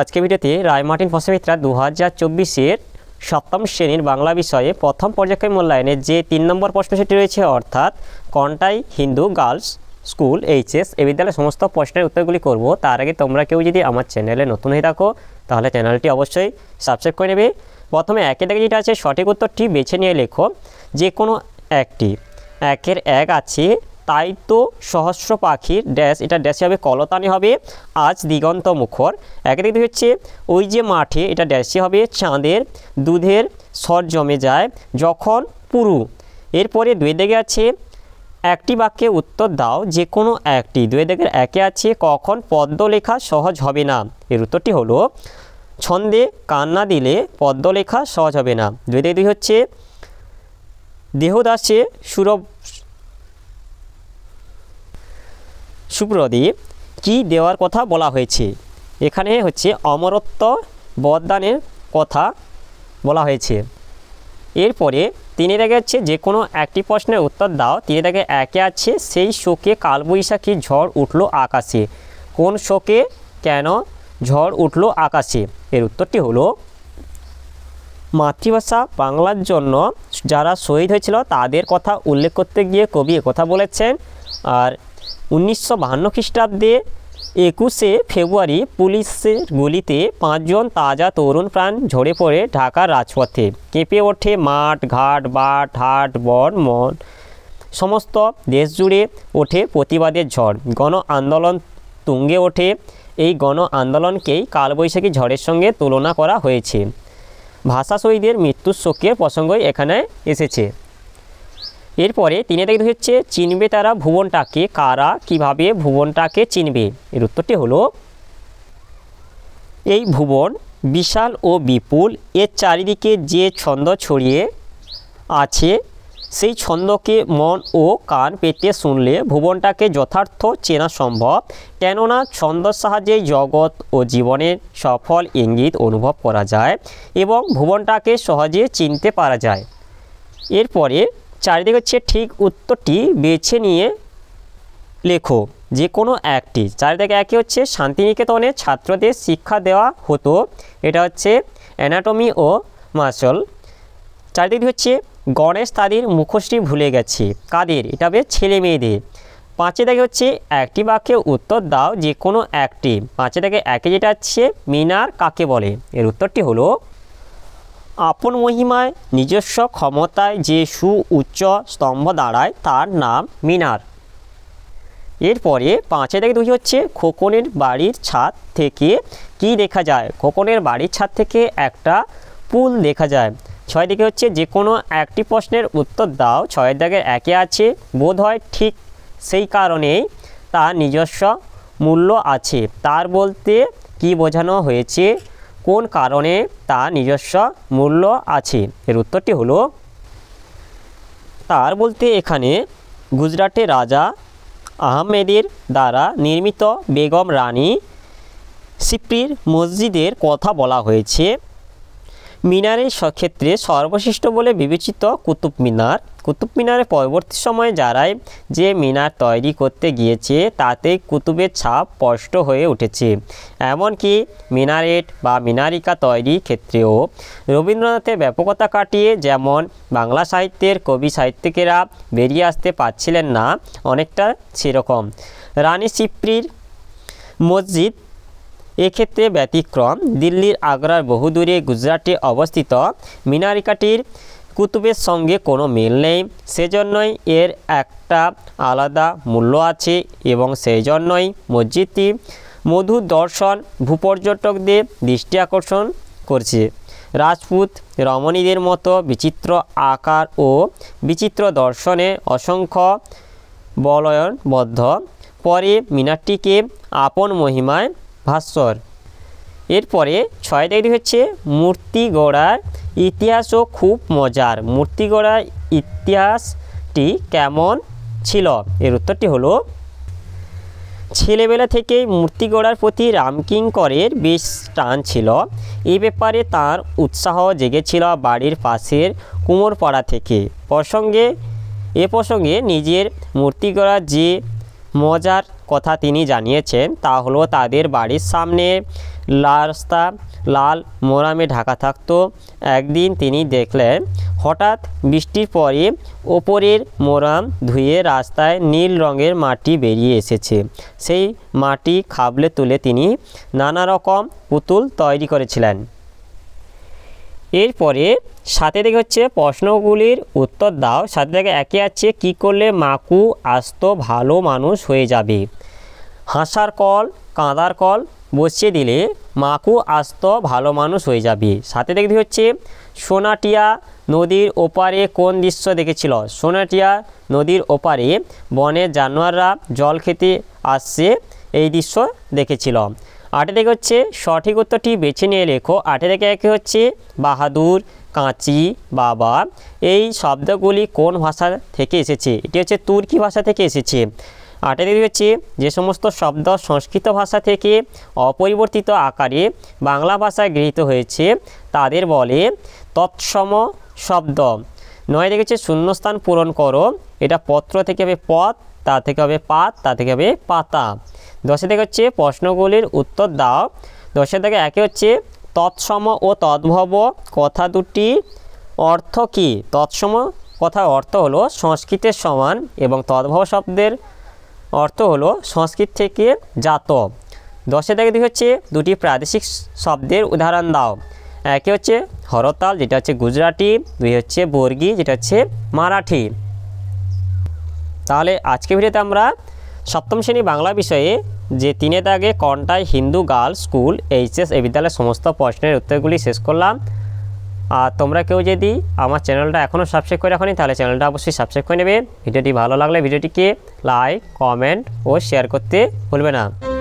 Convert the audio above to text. আজকে ভিডিওতে রায়মার্টিন ফসমিত্রা 2024-এর সপ্তম শ্রেণীর বাংলা বিষয়ে প্রথম পর্যায়ক্রমিক মূল্যায়নের যে 3 নম্বর প্রশ্নটি রয়েছে অর্থাৎ Contai Hindu girls school HS এই বিদ্যালয়ের সমস্ত প্রশ্নের উত্তরগুলি করব। তার আগে তোমরা কেউ যদি আমার চ্যানেলে নতুন হয়ে থাকো তাহলে চ্যানেলটি অবশ্যই সাবস্ক্রাইব করে নেবে। প্রথমে একের আগে যেটা আছে সঠিক উত্তরটি বেছে নিয়ে লেখো যে কোনো একটি। 1-এর 1 আছে তাই তো সহস্র পাখির ড্যাশ, এটা ড্যাশে হবে কলতানি হবে আজ দিগন্ত মুখর। 1-এর 2 হচ্ছে ওই যে মাঠে, এটা ড্যাশে হবে চাঁদের দুধের সর জমে যায় যখন পুরু। এরপরে 2-এর 2 আছে একটি বাক্যে উত্তর দাও যে কোনো একটি। 2-এর 2 আছে কখন পদ্য লেখা সহজ হবে না, এর উত্তরটি হলো ছন্দে কান্না দিলে পদ্য লেখা সহজ হবে না। 2-এর 2 হচ্ছে দেহদাসে সুপ্রদীপ কি দেওয়ার কথা বলা হয়েছে, এখানে হচ্ছে অমরত্ব বরদানের কথা বলা হয়েছে। এরপরে 3-এর 3 হচ্ছে যে কোনো একটি প্রশ্নের উত্তর দাও। 3-এর 3 আছে সেই শোকে কালবৈশাখী ঝড় উঠল আকাশে, কোন শোকে কেন ঝড় উঠল আকাশে, এর উত্তরটি হলো মাতৃভাষা বাংলার জন্য যারা শহীদ হয়েছিল তাদের কথা উল্লেখ করতে গিয়ে কবি একথা বলেছেন। আর 1952 খ্রিস্টাব্দে 21শে ফেব্রুয়ারি পুলিশের গুলিতে 5 জন তাজা তরুণ প্রাণ ঝরে পড়ে ঢাকার রাজপথে, কেঁপে ওঠে মাঠ ঘাট বাট হাট বন মন, সমস্ত দেশ জুড়ে ওঠে প্রতিবাদের ঝড়, গণ আন্দোলন তুঙ্গে ওঠে। এই গণ আন্দোলনকেই কালবৈশাখী ঝড়ের সঙ্গে তুলনা করা হয়েছে। ভাষা শহীদের মৃত্যুর শোকের প্রসঙ্গই এখানে এসেছে। এরপরে 3-এর 2 হচ্ছে চিনবে তারা ভুবনটাকে, কারা কিভাবে ভুবনটাকে চিনবে, এর উত্তরটি হলো এই ভুবন বিশাল ও বিপুল, এর চারিদিকে যে ছন্দ ছড়িয়ে আছে সেই ছন্দকে মন ও কান পেতে শুনলে ভুবনটাকে যথার্থ চেনা সম্ভব, কেননা ছন্দর সাহায্যে জগৎ ও জীবনের সফল ইঙ্গিত অনুভব করা যায় এবং ভুবনটাকে সহজে চিনতে পারা যায়। এরপরে 4-এর 4 হচ্ছে ঠিক উত্তরটি বেছে নিয়ে লেখো যে কোনো একটি। 4-এর 4 হচ্ছে শান্তিনিকেতনে ছাত্রদের শিক্ষা দেওয়া হতো, এটা হচ্ছে অ্যানাটমি ও মাসল। 4-এর 2 হচ্ছে গণেশ তাদের মুখোশটি ভুলে গেছে, কাদের, এটা হবে ছেলে মেয়েদের। 5-এর 2 হচ্ছে একটি বাক্যে উত্তর দাও যে কোনো একটি। 5-এর 1 যেটা হচ্ছে মিনার কাকে বলে, এর উত্তরটি হলো আপন মহিমায় নিজস্ব ক্ষমতায় যে সুউচ্চ স্তম্ভ দাঁড়ায় তার নাম মিনার। এরপরে 5-এর 2 হচ্ছে খোকনের বাড়ির ছাদ থেকে কি দেখা যায়, খোকনের বাড়ির ছাদ থেকে একটা পুল দেখা যায়। 6-এর 2 হচ্ছে যে কোনো একটি প্রশ্নের উত্তর দাও। 6-এর 1 আছে বোধ হয় ঠিক সেই কারণেই তার নিজস্ব মূল্য আছে, তার বলতে কি বোঝানো হয়েছে, কোন কারণে তার নিজস্ব মূল্য আছে, এর উত্তরটি হলো তার বলতে এখানে গুজরাটে রাজা আহমেদের দ্বারা নির্মিত বেগম রানী সিপ্রির মসজিদের কথা বলা হয়েছে। মিনারের ক্ষেত্রে সর্বশ্রেষ্ঠ বলে বিবেচিত কুতুব মিনার, কুতুব মিনারের পরবর্তী সময়ে যারাই যে মিনার তৈরি করতে গিয়েছে তাতে কুতুবের ছাপ স্পষ্ট হয়ে উঠেছে। এমনকি মিনারেট বা মিনারিকা তৈরির ক্ষেত্রেও রবীন্দ্রনাথের ব্যাপকতা কাটিয়ে যেমন বাংলা সাহিত্যের কবি সাহিত্যিকেরা বেরিয়ে আসতে পারছিলেন না, অনেকটা সেরকম রানী সিপ্রির মসজিদ এক্ষেত্রে ব্যতিক্রম। দিল্লির আগ্রার বহুদূরে গুজরাটে অবস্থিত মিনারিকাটির কুতুবের সঙ্গে কোনো মিল নেই, সেজন্যই এর একটা আলাদা মূল্য আছে এবং সেই জন্যই মসজিদটি মধু দর্শন ভূপর্যটকদের দৃষ্টি আকর্ষণ করছে। রাজপুত রমণীদের মতো বিচিত্র আকার ও বিচিত্র দর্শনে অসংখ্য বলয়নবদ্ধ পরে মিনারটিকে আপন মহিমায় ভাস্বর। এরপরে 6-এর 2 হচ্ছে মূর্তি গড়ার ইতিহাসও খুব মজার, মূর্তি গড়ার ইতিহাসটি কেমন ছিল, এর উত্তরটি হলো ছেলেবেলা থেকেই মূর্তি গড়ার প্রতি রামকিঙ্করের বেশ টান ছিল, এ ব্যাপারে তার উৎসাহ জেগেছিল বাড়ির পাশের কুমোরপাড়া থেকে। এ প্রসঙ্গে নিজের মূর্তি গড়ার যে মজার কথা তিনি জানিয়েছেন তা হলো তাদের বাড়ির সামনে রাস্তা লাল মোরামে ঢাকা থাকত। একদিন তিনি দেখলেন হঠাৎ বৃষ্টির পরে ওপরের মোরাম ধুয়ে রাস্তায় নীল রঙের মাটি বেরিয়ে এসেছে। সেই মাটি খাবলে তুলে তিনি নানা রকম পুতুল তৈরি করেছিলেন। এরপরে সাথে থেকে হচ্ছে প্রশ্নগুলির উত্তর দাও। সাথে থেকে একে আছে কি করলে মাকু আস্ত ভালো মানুষ হয়ে যাবে। হাসার কল কাঁদার কল বসিয়ে দিলে মাকু আস্ত ভালো মানুষ হয়ে যাবে। সাথে থেকে হচ্ছে সোনাটিয়া নদীর ওপারে কোন দৃশ্য দেখেছিল। সোনাটিয়া নদীর ওপারে বনের জানোয়াররা জল খেতে আসছে, এই দৃশ্য দেখেছিল। আটে থেকে হচ্ছে সঠিক উত্তরটি বেছে নিয়ে লেখো। আটে থেকে একে হচ্ছে বাহাদুর কাঁচি বাবা এই শব্দগুলি কোন ভাষা থেকে এসেছে। এটি হচ্ছে তুর্কি ভাষা থেকে এসেছে। আটে থেকে হচ্ছে যে সমস্ত শব্দ সংস্কৃত ভাষা থেকে অপরিবর্তিত আকারে বাংলা ভাষায় গৃহীত হয়েছে তাদের বলে তৎসম শব্দ। নয় থেকে হচ্ছে শূন্যস্থান পূরণ করো। এটা পত্র থেকে হবে পথ, তা থেকে হবে পাত, তা থেকে হবে পাতা। দশে থেকে হচ্ছে প্রশ্নগুলির উত্তর দাও। দশে থেকে একে হচ্ছে তৎসম ও তদ্ভব কথা দুটি অর্থ কি। তৎসম কথার অর্থ হলো সংস্কৃতের সমান এবং তদ্ভব শব্দের অর্থ হলো সংস্কৃত থেকে জাত। দশে থেকে দুই হচ্ছে দুটি প্রাদেশিক শব্দের উদাহরণ দাও। একে হচ্ছে হরতাল যেটা হচ্ছে গুজরাটি, দুই হচ্ছে বর্গি যেটা হচ্ছে মারাঠি। তাহলে আজকে ভিডিওতে আমরা সপ্তম শ্রেণী বাংলা বিষয়ে যে 3 দাগে কন্টায় হিন্দু গার্লস স্কুল এইচএস এই বিদ্যালয়ের সমস্ত প্রশ্নের উত্তরগুলি শেষ করলাম। আর তোমরা কেউ যদি আমার চ্যানেলটা এখনও সাবস্ক্রাইব করে রাখোনি তাহলে চ্যানেলটা অবশ্যই সাবস্ক্রাইব করে নেবে। ভিডিওটি ভালো লাগলে ভিডিওটিকে লাইক কমেন্ট ও শেয়ার করতে ভুলবে না।